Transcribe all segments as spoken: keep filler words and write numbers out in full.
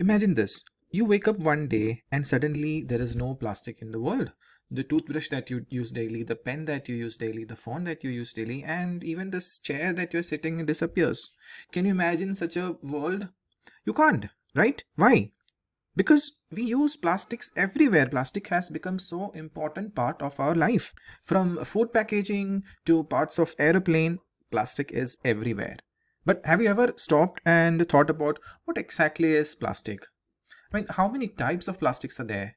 Imagine this. You wake up one day and suddenly there is no plastic in the world. The toothbrush that you use daily, the pen that you use daily, the phone that you use daily, and even this chair that you're sitting in disappears. Can you imagine such a world? You can't, right? Why? Because we use plastics everywhere. Plastic has become so important part of our life. From food packaging to parts of airplane, plastic is everywhere. But have you ever stopped and thought about what exactly is plastic? I mean, how many types of plastics are there?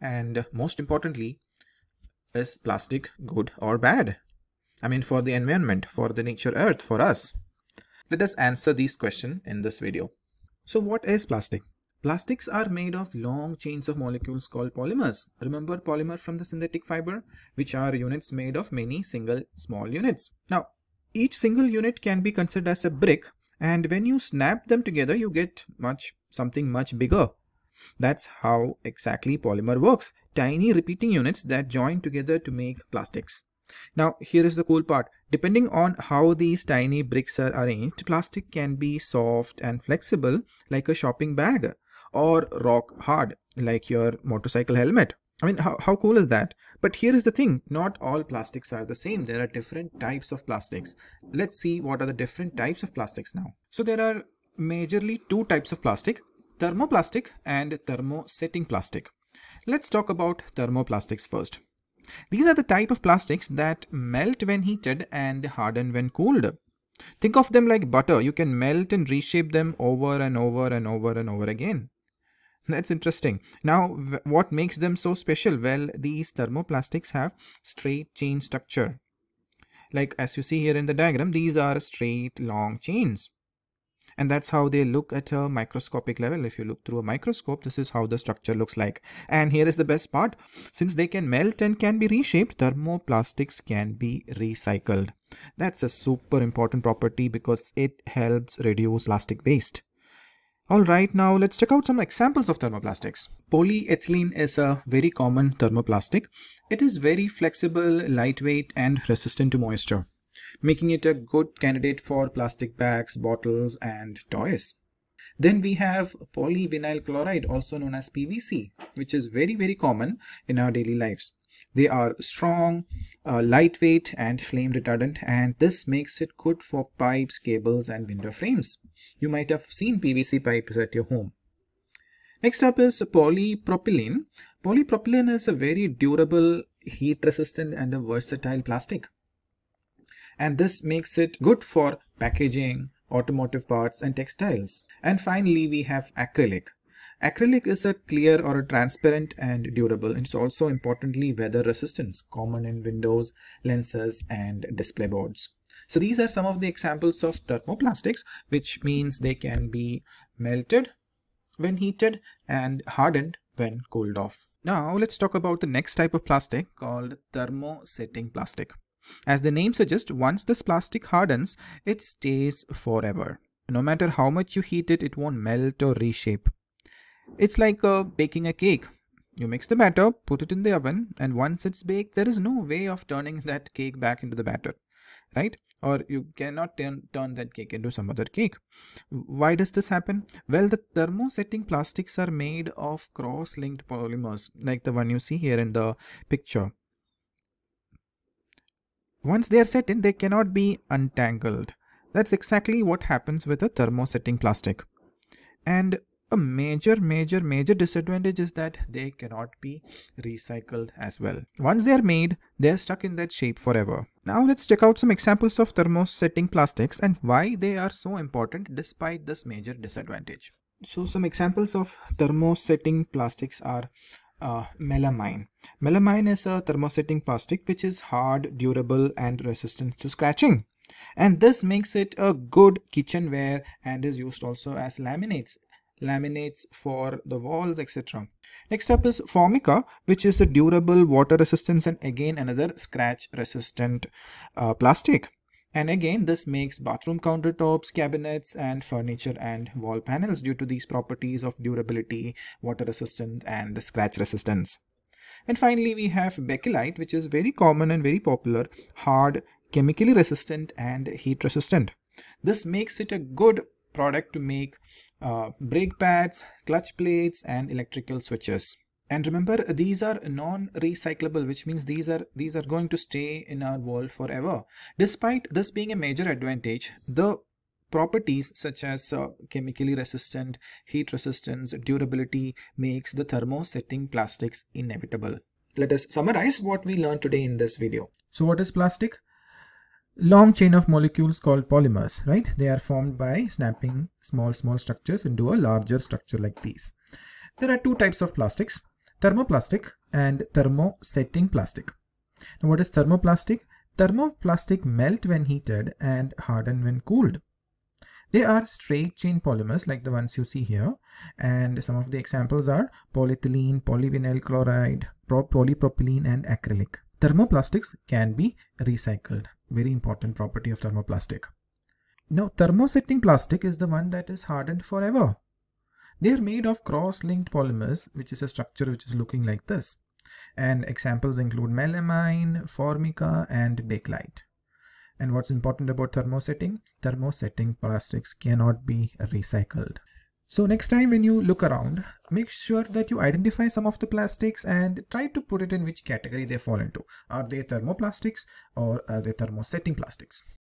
And most importantly, is plastic good or bad? I mean, for the environment, for the nature earth, for us. Let us answer these questions in this video. So what is plastic? Plastics are made of long chains of molecules called polymers. Remember polymer from the synthetic fiber, which are units made of many single small units. Now, each single unit can be considered as a brick, and when you snap them together, you get much something much bigger. That's how exactly polymer works. Tiny repeating units that join together to make plastics. Now here is the cool part. Depending on how these tiny bricks are arranged, plastic can be soft and flexible like a shopping bag, or rock hard like your motorcycle helmet. I mean, how, how cool is that? But here is the thing. Not all plastics are the same. There are different types of plastics. Let's see what are the different types of plastics now. So there are majorly two types of plastic. Thermoplastic and thermosetting plastic. Let's talk about thermoplastics first. These are the type of plastics that melt when heated and harden when cooled. Think of them like butter. You can melt and reshape them over and over and over and over again. That's interesting. Now, what makes them so special? Well, these thermoplastics have straight chain structure. Like as you see here in the diagram, these are straight long chains. And that's how they look at a microscopic level. If you look through a microscope, this is how the structure looks like. And here is the best part. Since they can melt and can be reshaped, thermoplastics can be recycled. That's a super important property because it helps reduce plastic waste. Alright, now let's check out some examples of thermoplastics. Polyethylene is a very common thermoplastic. It is very flexible, lightweight, and resistant to moisture, making it a good candidate for plastic bags, bottles, and toys. Then we have polyvinyl chloride, also known as P V C, which is very very common in our daily lives. They are strong, uh, lightweight, and flame retardant, and this makes it good for pipes, cables, and window frames. You might have seen P V C pipes at your home. Next up is polypropylene. Polypropylene is a very durable, heat resistant, and a versatile plastic. And this makes it good for packaging, automotive parts, and textiles. And finally, we have acrylic. Acrylic is a clear or a transparent and durable. It's also importantly weather resistance, common in windows, lenses, and display boards. So these are some of the examples of thermoplastics, which means they can be melted when heated and hardened when cooled off. Now let's talk about the next type of plastic called thermosetting plastic. As the name suggests, once this plastic hardens, it stays forever. No matter how much you heat it, it won't melt or reshape. It's like uh, baking a cake. You mix the batter, put it in the oven, and once it's baked, there is no way of turning that cake back into the batter, right? Or you cannot turn, turn that cake into some other cake. Why does this happen? Well, the thermosetting plastics are made of cross-linked polymers, like the one you see here in the picture. Once they are set in, they cannot be untangled. That's exactly what happens with a thermosetting plastic. And a major, major, major disadvantage is that they cannot be recycled as well. Once they are made, they are stuck in that shape forever. Now let's check out some examples of thermosetting plastics and why they are so important despite this major disadvantage. So some examples of thermosetting plastics are Uh, melamine. Melamine is a thermosetting plastic which is hard, durable, and resistant to scratching. And this makes it a good kitchenware and is used also as laminates. Laminates for the walls, et cetera. Next up is Formica, which is a durable, water resistant, and again another scratch resistant uh, plastic. And again, this makes bathroom countertops, cabinets, and furniture and wall panels due to these properties of durability, water resistance, and the scratch resistance. And finally, we have Bakelite, which is very common and very popular, hard, chemically resistant, and heat resistant. This makes it a good product to make uh, brake pads, clutch plates and electrical switches. And remember, these are non-recyclable, which means these are these are going to stay in our world forever. Despite this being a major advantage, the properties such as uh, chemically resistant, heat resistance, durability makes the thermosetting plastics inevitable. Let us summarize what we learned today in this video. So what is plastic? Long chain of molecules called polymers, right? They are formed by snapping small small structures into a larger structure like these. There are two types of plastics: thermoplastic and thermosetting plastic. Now what is thermoplastic? Thermoplastic melt when heated and harden when cooled. They are straight chain polymers like the ones you see here, and some of the examples are polyethylene, polyvinyl chloride, polypropylene and acrylic. Thermoplastics can be recycled, very important property of thermoplastic. Now thermosetting plastic is the one that is hardened forever. They are made of cross-linked polymers, which is a structure which is looking like this, and examples include melamine, Formica and Bakelite. And what's important about thermosetting? Thermosetting plastics cannot be recycled. So next time when you look around, make sure that you identify some of the plastics and try to put it in which category they fall into. Are they thermoplastics or are they thermosetting plastics?